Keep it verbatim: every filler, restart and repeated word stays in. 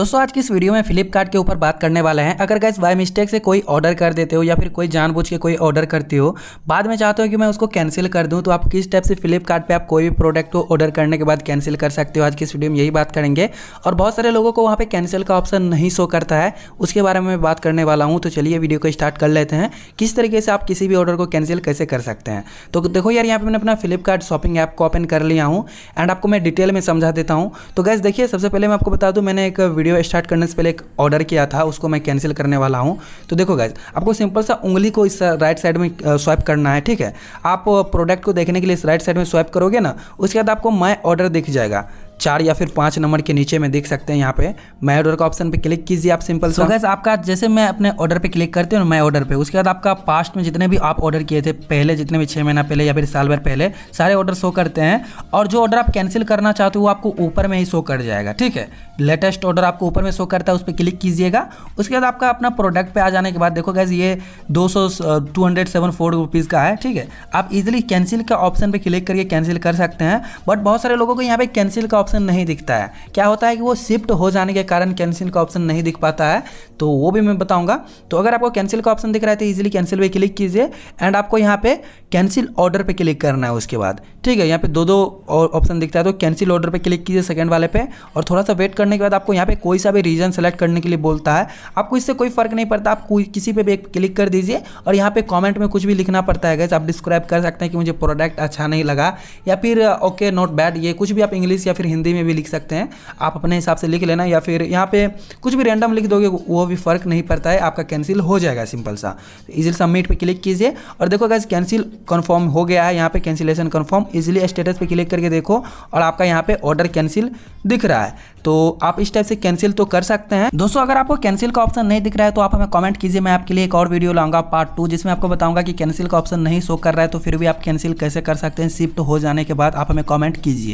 दोस्तों आज की इस वीडियो में फ्लिपकार्ट के ऊपर बात करने वाला है। अगर गाइस बाय मिस्टेक से कोई ऑर्डर कर देते हो या फिर कोई जानबूझ के कोई ऑर्डर करते हो, बाद में चाहते हो कि मैं उसको कैंसिल कर दूं, तो आप किस टाइप से फ्लिपकार्ट पे आप कोई भी प्रोडक्ट को ऑर्डर करने के बाद कैंसिल कर सकते हो। आज की इस वीडियो में यही बात करेंगे। और बहुत सारे लोगों को वहाँ पे कैंसिल का ऑप्शन नहीं शो करता है, उसके बारे में मैं बात करने वाला हूँ। तो चलिए वीडियो को स्टार्ट कर लेते हैं, किस तरीके से आप किसी भी ऑर्डर को कैंसिल कैसे कर सकते हैं। तो देखो यार, यहाँ पर मैंने अपना फ्लिपकार्ट शॉपिंग ऐप को ओपन कर लिया हूँ एंड आपको मैं डिटेल में समझा देता हूँ। तो गाइस देखिए, सबसे पहले मैं आपको बता दूँ, मैंने एक वीडियो स्टार्ट करने से पहले एक ऑर्डर किया था, उसको मैं कैंसिल करने वाला हूँ। तो देखो गाइस, आपको सिंपल सा उंगली को इस राइट साइड में स्वाइप करना है, ठीक है। आप प्रोडक्ट को देखने के लिए इस राइट साइड में स्वाइप करोगे ना, उसके बाद आपको माय ऑर्डर दिख जाएगा। चार या फिर पाँच नंबर के नीचे में देख सकते हैं, यहाँ पे माय ऑर्डर का ऑप्शन पे क्लिक कीजिए आप सिंपल। सो गाइस आपका जैसे मैं अपने ऑर्डर पे क्लिक करते हूँ माय ऑर्डर पे, उसके बाद आपका पास्ट में जितने भी आप ऑर्डर किए थे पहले, जितने भी छः महीना पहले या फिर साल भर पहले, सारे ऑर्डर शो करते हैं। और जो ऑर्डर आप कैंसिल करना चाहते हो वो आपको ऊपर में ही शो कर जाएगा, ठीक है। लेटेस्ट ऑर्डर आपको ऊपर में शो करता है, उस पर क्लिक कीजिएगा। उसके बाद आपका अपना प्रोडक्ट पर आ जाने के बाद देखो गाइस, ये दो सौ two hundred seven four rupees का है, ठीक है। आप इजिली कैंसिल का ऑप्शन पर क्लिक करके कैंसिल कर सकते हैं। बट बहुत सारे लोगों को यहाँ पर कैंसिल का नहीं दिखता है। क्या होता है कि वो शिफ्ट हो जाने के कारण कैंसिल का ऑप्शन नहीं दिख पाता है, तो वो भी मैं बताऊंगा। तो अगर आपको कैंसिल का ऑप्शन दिख रहा है तो इजीली कैंसिल पे क्लिक कीजिए एंड आपको यहां पे कैंसिल ऑर्डर पे क्लिक करना है उसके बाद, ठीक है। यहां पे दो दो ऑप्शन दिखता है, तो कैंसिल ऑर्डर पे क्लिक कीजिए सेकंड वाले पे। और थोड़ा सा वेट करने के बाद आपको यहां पे कोई सा भी रीजन सेलेक्ट करने के लिए बोलता है, आपको इससे कोई फर्क नहीं पड़ता। आप किसी पे भी क्लिक कर दीजिए और यहां पे कमेंट में कुछ भी लिखना पड़ता है गाइस। आप डिस्क्राइब कर सकते हैं कि मुझे प्रोडक्ट अच्छा नहीं लगा या फिर ओके नॉट बैड, ये कुछ भी आप इंग्लिश या फिर हिंदी में भी लिख सकते हैं, आप अपने हिसाब से लिख लेना। या फिर यहाँ पे कुछ भी रैंडम लिख दोगे वो भी फर्क नहीं पड़ता है, आपका कैंसिल हो जाएगा सिंपल सा। इजिली सबमिट पे क्लिक कीजिए और देखो गाइस कैंसिल कंफर्म हो गया है। यहाँ पे कैंसिलेशन कंफर्म, इजिली स्टेटस पे क्लिक करके देखो और आपका यहाँ पे ऑर्डर कैंसिल दिख रहा है। तो आप इस टाइप से कैंसिल तो कर सकते हैं। दोस्तों अगर आपको कैंसिल का ऑप्शन नहीं दिख रहा है तो आप हमें कमेंट कीजिए, मैं आपके लिए एक और वीडियो लाऊंगा पार्ट टू, जिसमें आपको बताऊंगा कि कैंसिल का ऑप्शन नहीं शो कर रहा है तो फिर भी आप कैंसिल कैसे कर सकते हैं शिफ्ट हो जाने के बाद। आप हमें कमेंट कीजिए।